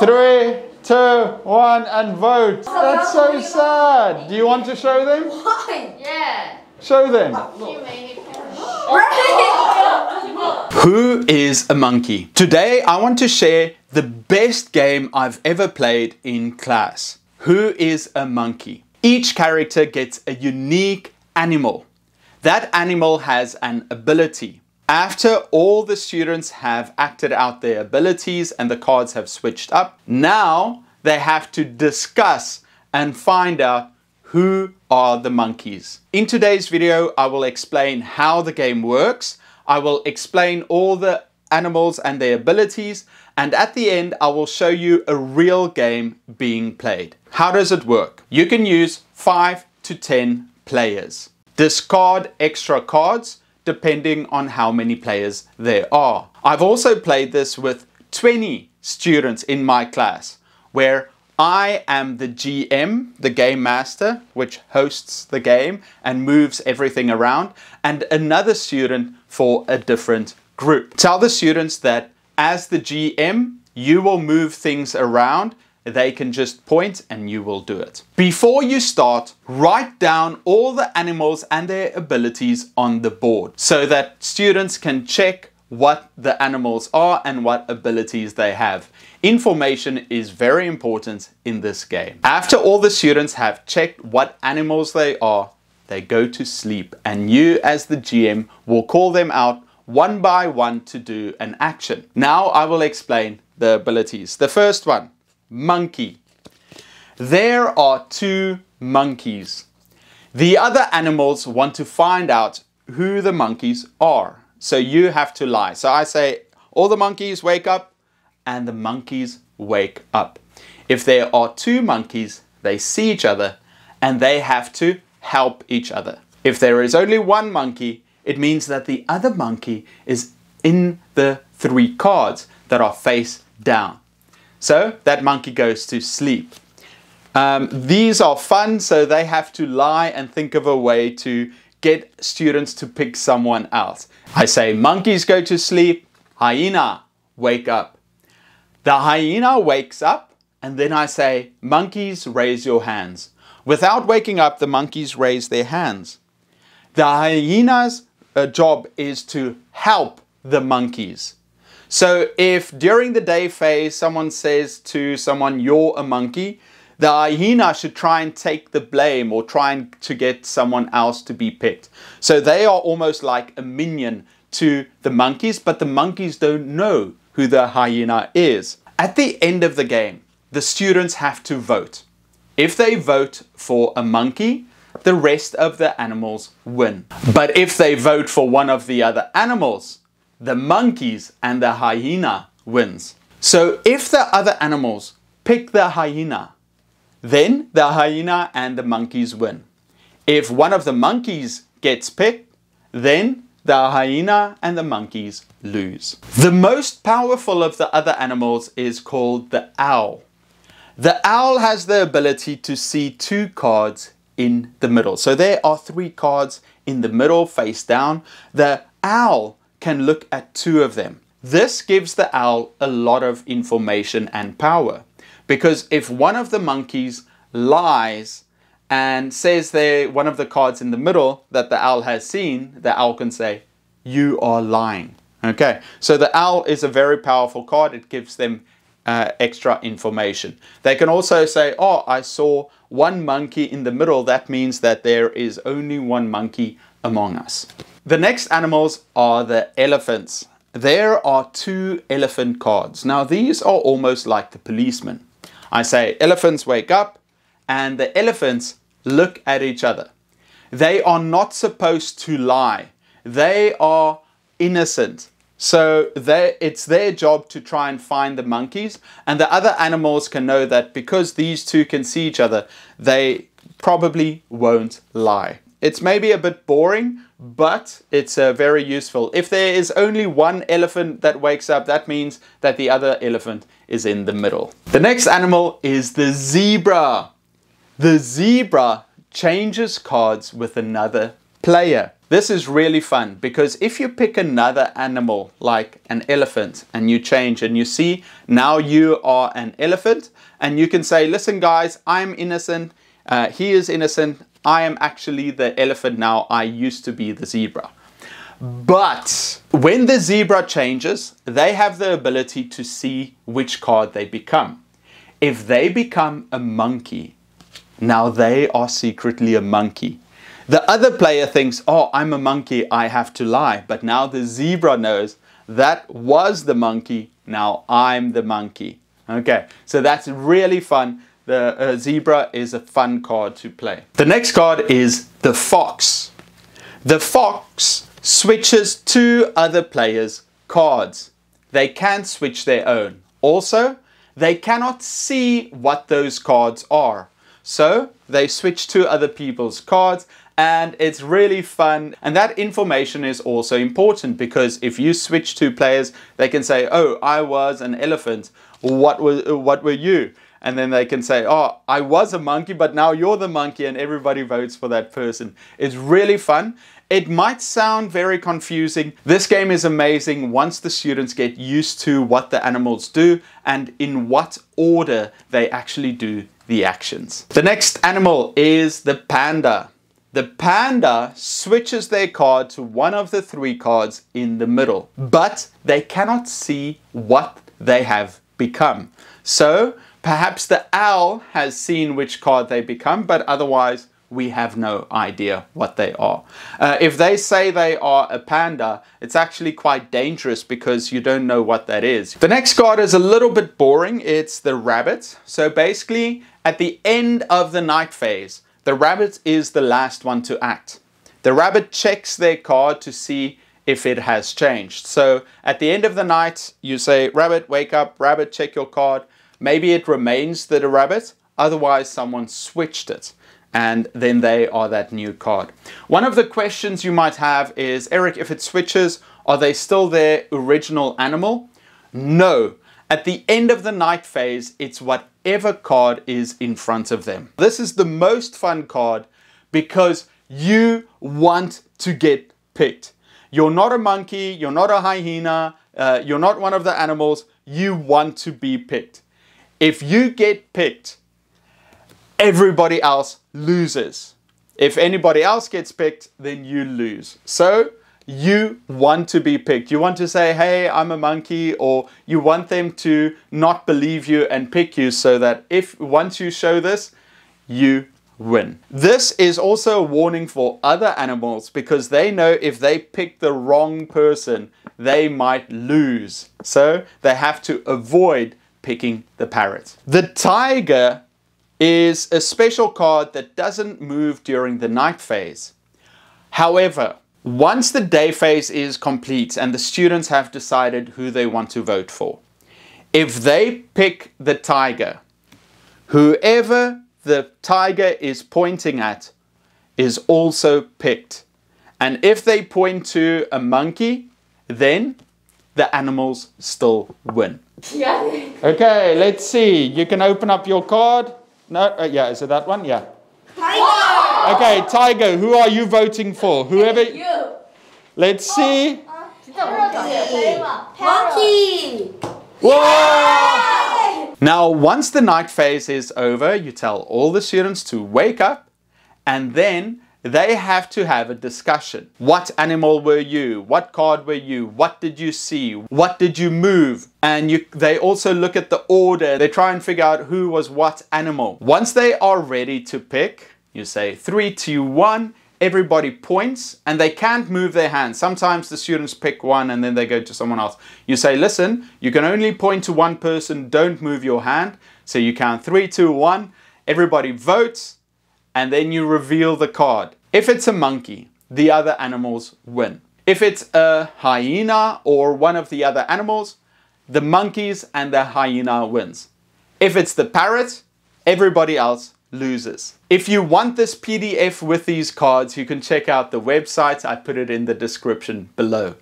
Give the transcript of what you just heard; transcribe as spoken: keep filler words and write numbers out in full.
Three, two, one, and vote. That's so sad. Do you want to show them? Why? Yeah. Show them. Who is a monkey? Today I want to share the best game I've ever played in class. Who is a monkey? Each character gets a unique animal. That animal has an ability. After all the students have acted out their abilities and the cards have switched up, now they have to discuss and find out who are the monkeys. In today's video, I will explain how the game works. I will explain all the animals and their abilities, and at the end I will show you a real game being played. How does it work? You can use five to ten players. Discard extra cards depending on how many players there are. I've also played this with twenty students in my class, where I am the G M, the game master, which hosts the game and moves everything around, and another student for a different group. Tell the students that as the G M, you will move things around. They can just point and you will do it. Before you start, write down all the animals and their abilities on the board so that students can check what the animals are and what abilities they have. Information is very important in this game. After all the students have checked what animals they are, they go to sleep, and you as the G M will call them out one by one to do an action. Now I will explain the abilities. The first one, monkey. There are two monkeys. The other animals want to find out who the monkeys are. So you have to lie. So I say, all the monkeys wake up, and the monkeys wake up. If there are two monkeys, they see each other and they have to help each other. If there is only one monkey, it means that the other monkey is in the three cards that are face down. So that monkey goes to sleep. Um, these are fun, so they have to lie and think of a way to get students to pick someone else. I say monkeys go to sleep, hyena wake up. The hyena wakes up, and then I say monkeys raise your hands. Without waking up, the monkeys raise their hands. The hyena's uh, job is to help the monkeys. So if during the day phase someone says to someone, you're a monkey, the hyena should try and take the blame or try and to get someone else to be picked. So they are almost like a minion to the monkeys, but the monkeys don't know who the hyena is. At the end of the game, the students have to vote. If they vote for a monkey, the rest of the animals win. But if they vote for one of the other animals, the monkeys and the hyena wins. So if the other animals pick the hyena, then the hyena and the monkeys win. If one of the monkeys gets picked, then the hyena and the monkeys lose. The most powerful of the other animals is called the owl. The owl has the ability to see two cards in the middle. So there are three cards in the middle face down. The owl can look at two of them. This gives the owl a lot of information and power, because if one of the monkeys lies and says they one of the cards in the middle that the owl has seen, the owl can say, you are lying. Okay, so the owl is a very powerful card. It gives them uh, extra information. They can also say, oh, I saw one monkey in the middle. That means that there is only one monkey among us. The next animals are the elephants. There are two elephant cards. Now these are almost like the policeman. I say elephants wake up, and the elephants look at each other. They are not supposed to lie. They are innocent. So they, it's their job to try and find the monkeys, and the other animals can know that because these two can see each other, they probably won't lie. It's maybe a bit boring, but it's uh, very useful. If there is only one elephant that wakes up, that means that the other elephant is in the middle. The next animal is the zebra. The zebra changes cards with another player. This is really fun because if you pick another animal like an elephant and you change and you see now you are an elephant and you can say, listen guys, I'm innocent, uh, he is innocent, I am actually the elephant now, I used to be the zebra. But when the zebra changes, they have the ability to see which card they become. If they become a monkey, now they are secretly a monkey. The other player thinks, oh, I'm a monkey, I have to lie. But now the zebra knows that was the monkey, now I'm the monkey. Okay, so that's really fun. The uh, zebra is a fun card to play. The next card is the fox. The fox switches two other players' cards. They can't switch their own. Also, they cannot see what those cards are. So they switch two other people's cards and it's really fun. And that information is also important because if you switch two players, they can say, oh, I was an elephant. What was, what were you? And then they can say, oh, I was a monkey, but now you're the monkey, and everybody votes for that person. It's really fun. It might sound very confusing. This game is amazing once the students get used to what the animals do and in what order they actually do the actions. The next animal is the panda. The panda switches their card to one of the three cards in the middle, but they cannot see what they have become. So perhaps the owl has seen which card they become, but otherwise we have no idea what they are. Uh, if they say they are a panda, it's actually quite dangerous because you don't know what that is. The next card is a little bit boring. It's the rabbit. So basically at the end of the night phase, the rabbit is the last one to act. The rabbit checks their card to see if it has changed. So at the end of the night, you say, rabbit, wake up, rabbit, check your card. Maybe it remains the rabbit, otherwise someone switched it and then they are that new card. One of the questions you might have is, Eric, if it switches, are they still their original animal? No. At the end of the night phase, it's whatever card is in front of them. This is the most fun card because you want to get picked. You're not a monkey, you're not a hyena, uh, you're not one of the animals, you want to be picked. If you get picked, everybody else loses. If anybody else gets picked, then you lose. So you want to be picked. You want to say, hey, I'm a monkey, or you want them to not believe you and pick you so that if once you show this, you win. This is also a warning for other animals because they know if they pick the wrong person, they might lose. So they have to avoid picking the parrot. The tiger is a special card that doesn't move during the night phase. However, once the day phase is complete and the students have decided who they want to vote for, if they pick the tiger, whoever the tiger is pointing at is also picked. And if they point to a monkey, then the animals still win. Yeah. Okay, let's see. You can open up your card. No, uh, yeah, is it that one? Yeah. Tiger! Okay, tiger, who are you voting for? Whoever. You. Let's see. Oh, uh, monkey! Whoa! Yay! Now, once the night phase is over, you tell all the students to wake up and then they have to have a discussion. What animal were you? What card were you? What did you see? What did you move? And you, they also look at the order. They try and figure out who was what animal. Once they are ready to pick, you say three, two, one. Everybody points and they can't move their hands. Sometimes the students pick one and then they go to someone else. You say, listen, you can only point to one person. Don't move your hand. So you count three, two, one. Everybody votes. And then you reveal the card. If it's a monkey, the other animals win. If it's a hyena or one of the other animals, the monkeys and the hyena wins. If it's the parrot, everybody else loses. If you want this P D F with these cards, you can check out the website. I put it in the description below.